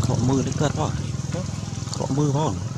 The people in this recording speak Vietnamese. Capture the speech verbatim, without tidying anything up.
Có mưa đấy cơ, có mưa không?